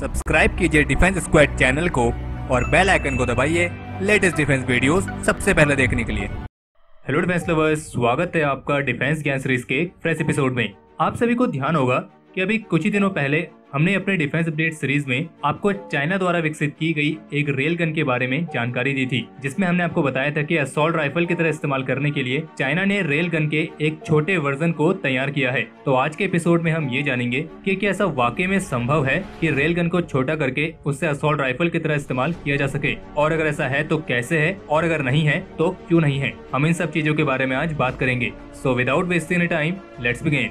Subscribe कीजिए defence squad channel को और बेल आइकन को दबाइए लेटेस्ट डिफेंस वीडियोस सबसे पहले देखने के लिए। हेलो डिफेंस लवर्स, स्वागत है आपका डिफेंस ज्ञान सीरीज के फ्रेश एपिसोड में। आप सभी को ध्यान होगा कि अभी कुछ ही दिनों पहले हमने अपने डिफेंस अपडेट सीरीज में आपको चाइना द्वारा विकसित की गई एक रेलगन के बारे में जानकारी दी थी, जिसमें हमने आपको बताया था कि असॉल्ट राइफल की तरह इस्तेमाल करने के लिए चाइना ने रेलगन के एक छोटे वर्जन को तैयार किया है। तो आज के एपिसोड में हम ये जानेंगे कि क्या ऐसा वाकई में संभव है कि रेलगन को छोटा करके उससे असॉल्ट राइफल की तरह इस्तेमाल किया जा सके, और अगर ऐसा है तो कैसे है, और अगर नहीं है तो क्यूँ नहीं है। हम इन सब चीजों के बारे में आज बात करेंगे। So without wasting any time let's begin.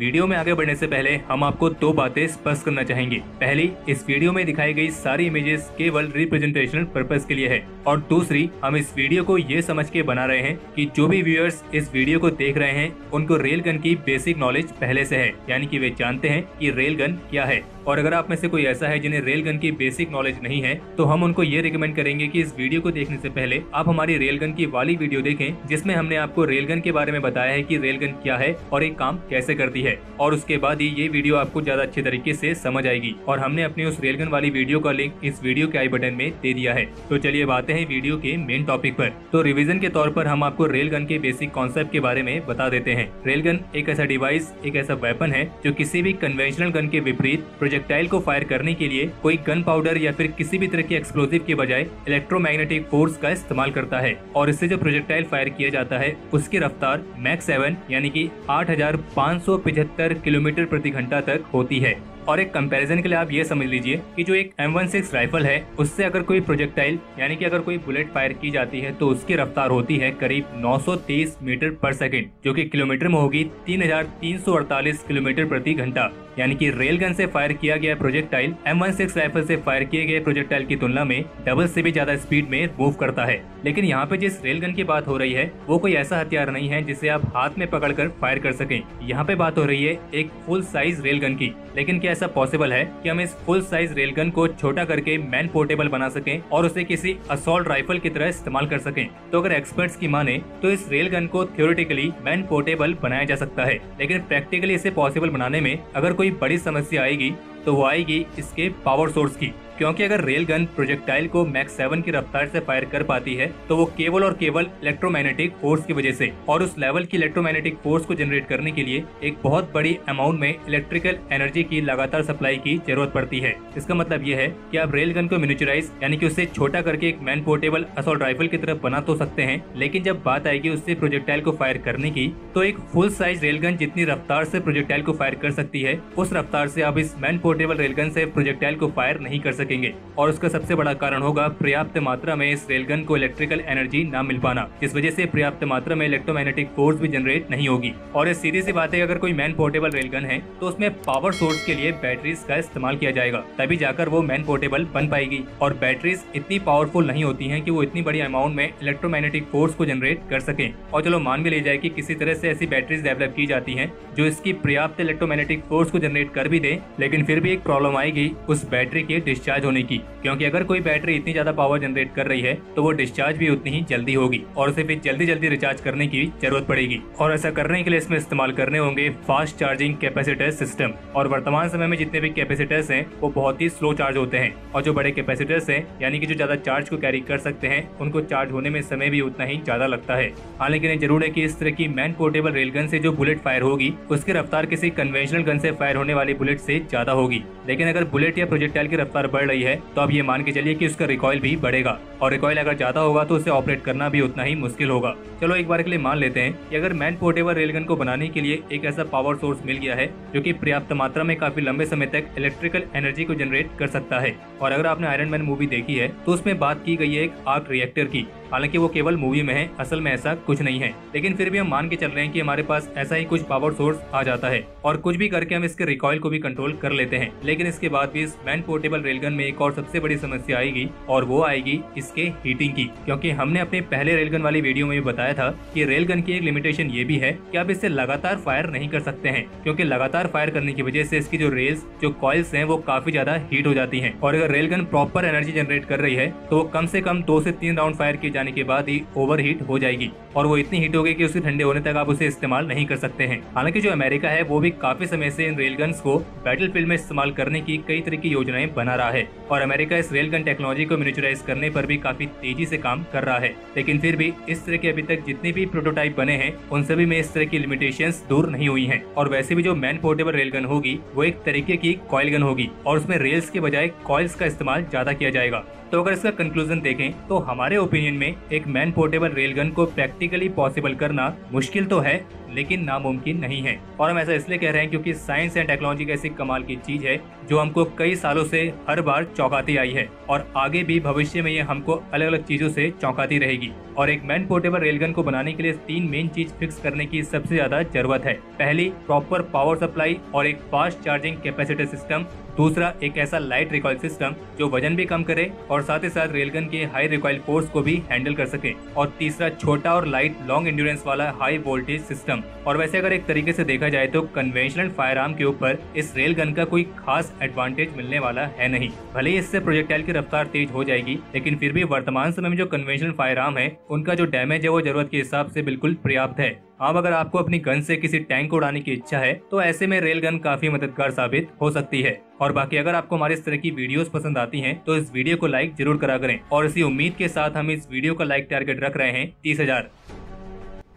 Video में आगे बढ़ने से पहले हम आपको दो बातें स्पष्ट करना चाहेंगे। पहली, इस वीडियो में दिखाई गई सारी इमेजेस केवल रिप्रेजेंटेशनल पर्पस के लिए है, और दूसरी, हम इस वीडियो को ये समझ के बना रहे हैं कि जो भी व्यूअर्स इस वीडियो को देख रहे हैं उनको रेलगन की बेसिक नॉलेज पहले से है, यानी कि वे जानते हैं कि रेलगन क्या है। और अगर आप में से कोई ऐसा है जिन्हें रेलगन की बेसिक नॉलेज नहीं है, तो हम उनको ये रिकमेंड करेंगे कि इस वीडियो को देखने से पहले आप हमारी रेलगन की वाली वीडियो देखें, जिसमें हमने आपको रेलगन के बारे में बताया है कि रेलगन क्या है और एक काम कैसे करती है, और उसके बाद ही ये वीडियो आपको ज्यादा अच्छे तरीके से समझ आएगी। और हमने अपनी उस रेलगन वाली वीडियो का लिंक इस वीडियो के आई बटन में दे दिया है। तो चलिए बातें हैं वीडियो के मेन टॉपिक पर। तो रिवीजन के तौर पर हम आपको रेलगन के बेसिक कॉन्सेप्ट के बारे में बता देते हैं। रेलगन एक ऐसा डिवाइस, एक ऐसा वेपन है जो किसी भी कन्वेंशनल गन के विपरीत प्रोजेक्टाइल को फायर करने के लिए कोई गन पाउडर या फिर किसी भी तरह के एक्सप्लोजिव के बजाय इलेक्ट्रोमैग्नेटिक फोर्स का इस्तेमाल करता है, और इससे जो प्रोजेक्टाइल फायर किया जाता है उसकी रफ्तार मैक 7 यानी कि 8575 किलोमीटर प्रति घंटा तक होती है। और एक कंपैरिजन के लिए आप ये समझ लीजिए कि जो एक M16 राइफल है उससे अगर कोई प्रोजेक्टाइल यानी कि अगर कोई बुलेट फायर की जाती है तो उसकी रफ्तार होती है करीब 923 मीटर पर सेकंड, जो कि किलोमीटर में होगी 3348 किलोमीटर प्रति घंटा। यानी कि रेलगन से फायर किया गया प्रोजेक्टाइल M16 राइफल से फायर किए गए प्रोजेक्टाइल की तुलना में डबल से भी ज्यादा स्पीड में मूव करता है। लेकिन यहाँ पे जिस रेलगन की बात हो रही है वो कोई ऐसा हथियार नहीं है जिसे आप हाथ में पकड़कर फायर कर सकें। यहाँ पे बात हो रही है एक फुल साइज रेलगन की। लेकिन क्या ऐसा पॉसिबल है कि हम इस फुल साइज रेलगन को छोटा करके मैन पोर्टेबल बना सकें और उसे किसी असॉल्ट राइफल की तरह इस्तेमाल कर सकें? तो अगर एक्सपर्ट्स की माने तो इस रेलगन को थ्योरेटिकली मैन पोर्टेबल बनाया जा सकता है, लेकिन प्रैक्टिकली इसे पॉसिबल बनाने में अगर कोई बड़ी समस्या आएगी तो वो आएगी इसके पावर सोर्स की। क्योंकि अगर रेलगन प्रोजेक्टाइल को मैक 7 की रफ्तार से फायर कर पाती है तो वो केवल और केवल इलेक्ट्रोमैग्नेटिक फोर्स की वजह से, और उस लेवल की इलेक्ट्रोमैग्नेटिक फोर्स को जनरेट करने के लिए एक बहुत बड़ी अमाउंट में इलेक्ट्रिकल एनर्जी की लगातार सप्लाई की जरूरत पड़ती है। इसका मतलब ये है कि आप रेलगन को मिनिएचराइज यानी कि उसे छोटा करके एक मैन पोर्टेबल असॉल्ट राइफल की तरफ बना तो सकते हैं, लेकिन जब बात आएगी उससे प्रोजेक्टाइल को फायर करने की तो एक फुल साइज रेलगन जितनी रफ्तार से प्रोजेक्टाइल को फायर कर सकती है उस रफ्तार से आप इस मैन पोर्टेबल रेलगन से प्रोजेक्टाइल को फायर नहीं कर सकते। और उसका सबसे बड़ा कारण होगा पर्याप्त मात्रा में इस रेलगन को इलेक्ट्रिकल एनर्जी ना मिल पाना, जिस वजह से पर्याप्त मात्रा में इलेक्ट्रोमैग्नेटिक फोर्स भी जनरेट नहीं होगी। और ये सीधी सी बात है, अगर कोई मैन पोर्टेबल रेलगन है तो उसमें पावर सोर्स के लिए बैटरीज का इस्तेमाल किया जाएगा, तभी जाकर वो मैन पोर्टेबल बन पाएगी। और बैटरीज इतनी पावरफुल नहीं होती है कि वो इतनी बड़ी अमाउंट में इलेक्ट्रोमैग्नेटिक फोर्स को जनरेट कर सके। और चलो मान भी ले जाए कि किसी तरह से ऐसी बैटरीज डेवलप की जाती है जो इसकी पर्याप्त इलेक्ट्रोमैग्नेटिक फोर्स को जनरेट कर भी दे, लेकिन फिर भी एक प्रॉब्लम आएगी उस बैटरी के डिस्चार्ज होने की। क्योंकि अगर कोई बैटरी इतनी ज्यादा पावर जनरेट कर रही है तो वो डिस्चार्ज भी उतनी ही जल्दी होगी और उसे फिर जल्दी जल्दी रिचार्ज करने की जरूरत पड़ेगी। और ऐसा करने के लिए इसमें इस्तेमाल करने होंगे फास्ट चार्जिंग कैपेसिटर सिस्टम। और वर्तमान समय में जितने भी कैपेसिटर्स हैं वो बहुत ही स्लो चार्ज होते हैं, और जो बड़े कैपेसिटर्स हैं यानी कि जो ज्यादा चार्ज को कैरी कर सकते हैं उनको चार्ज होने में समय भी उतना ही ज्यादा लगता है। हालांकि ये जरूर है कि इस तरह की मैन पोर्टेबल रेलगन से जो बुलेट फायर होगी उसकी रफ्तार किसी कन्वेंशनल गन से फायर होने वाली बुलेट से ज्यादा होगी। लेकिन अगर बुलेट या प्रोजेक्टाइल की रफ्तार बढ़ रही है तो आप ये मान के चलिए कि उसका रिकॉइल भी बढ़ेगा, और रिकॉइल अगर ज्यादा होगा तो उसे ऑपरेट करना भी उतना ही मुश्किल होगा। चलो एक बार के लिए मान लेते हैं कि अगर मैन पोर्टेबल रेलगन को बनाने के लिए एक ऐसा पावर सोर्स मिल गया है जो कि पर्याप्त मात्रा में काफी लंबे समय तक इलेक्ट्रिकल एनर्जी को जनरेट कर सकता है। और अगर आपने आयरन मैन मूवी देखी है तो उसमें बात की गई है एक आर्क रिएक्टर की। हालांकि वो केवल मूवी में है, असल में ऐसा कुछ नहीं है, लेकिन फिर भी हम मान के चल रहे हैं कि हमारे पास ऐसा ही कुछ पावर सोर्स आ जाता है और कुछ भी करके हम इसके रिकॉइल को भी कंट्रोल कर लेते हैं। लेकिन इसके बाद भी इस मैन पोर्टेबल रेलगन रेलगन में एक और सबसे बड़ी समस्या आएगी और वो आएगी इसके हीटिंग की, क्योंकि हमने अपने पहले रेलगन वाली वीडियो में भी बताया था कि रेलगन की एक लिमिटेशन ये भी है कि आप इससे लगातार फायर नहीं कर सकते हैं, क्योंकि लगातार फायर करने की वजह से इसकी जो रेल्स जो कॉइल्स हैं वो काफी ज्यादा हीट हो जाती हैं। और अगर रेलगन प्रॉपर एनर्जी जनरेट कर रही है तो वो कम से कम 2 से 3 राउंड फायर किए जाने के बाद ही ओवर हीट हो जाएगी और वो इतनी हीट होगी कि उसे ठंडे होने तक आप उसे इस्तेमाल नहीं कर सकते हैं। हालांकि जो अमेरिका है वो भी काफी समय से इन रेलगन्स को बैटल फील्ड में इस्तेमाल करने की कई तरह की योजनाएं बना रहा है और अमेरिका इस रेलगन टेक्नोलॉजी को मिनिएचराइज करने पर भी काफी तेजी से काम कर रहा है, लेकिन फिर भी इस तरह के अभी तक जितने भी प्रोटोटाइप बने हैं उन सभी में इस तरह की लिमिटेशंस दूर नहीं हुई हैं। और वैसे भी जो मैन पोर्टेबल रेलगन होगी वो एक तरीके की कॉइल गन होगी और उसमें रेल्स के बजाय कॉइल्स का इस्तेमाल ज्यादा किया जाएगा। तो अगर इसका कंक्लूजन देखें तो हमारे ओपिनियन में एक मैन पोर्टेबल रेलगन को प्रैक्टिकली पॉसिबल करना मुश्किल तो है लेकिन नामुमकिन नहीं है। और हम ऐसा इसलिए कह रहे हैं क्योंकि साइंस एंड टेक्नोलॉजी कैसी कमाल की चीज है जो हमको कई सालों से हर बार चौंकाती आई है और आगे भी भविष्य में ये हमको अलग अलग चीजों से चौंकाती रहेगी। और एक मैन पोर्टेबल रेलगन को बनाने के लिए 3 मेन चीज फिक्स करने की सबसे ज्यादा जरूरत है। पहली प्रॉपर पावर सप्लाई और एक फास्ट चार्जिंग कैपेसिटर सिस्टम, दूसरा एक ऐसा लाइट रिकॉइल सिस्टम जो वजन भी कम करे और साथ ही साथ रेलगन के हाई रिकॉइल फोर्स को भी हैंडल कर सके, और तीसरा छोटा और लाइट लॉन्ग एंड्योरेंस वाला हाई वोल्टेज सिस्टम। और वैसे अगर एक तरीके से देखा जाए तो कन्वेंशनल फायरआर्म के ऊपर इस रेलगन का कोई खास एडवांटेज मिलने वाला है नहीं। भले ही इससे प्रोजेक्टाइल की रफ्तार तेज हो जाएगी लेकिन फिर भी वर्तमान समय में जो कन्वेंशनल फायरआर्म है उनका जो डैमेज है वो जरूरत के हिसाब से बिल्कुल पर्याप्त है। अब अगर आपको अपनी गन से किसी टैंक को उड़ाने की इच्छा है तो ऐसे में रेलगन काफी मददगार साबित हो सकती है। और बाकी अगर आपको हमारे इस तरह की वीडियोस पसंद आती हैं तो इस वीडियो को लाइक जरूर करा करें और इसी उम्मीद के साथ हम इस वीडियो का लाइक टारगेट रख रहे हैं 30,000।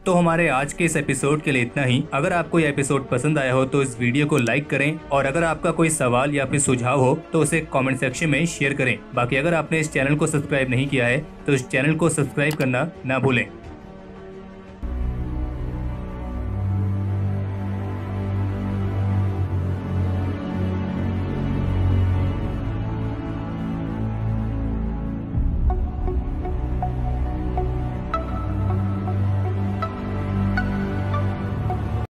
तो हमारे आज के इस एपिसोड के लिए इतना ही। अगर आपको यह एपिसोड पसंद आया हो तो इस वीडियो को लाइक करें और अगर आपका कोई सवाल या फिर सुझाव हो तो उसे कमेंट सेक्शन में शेयर करें। बाकी अगर आपने इस चैनल को सब्सक्राइब नहीं किया है तो इस चैनल को सब्सक्राइब करना ना भूलें।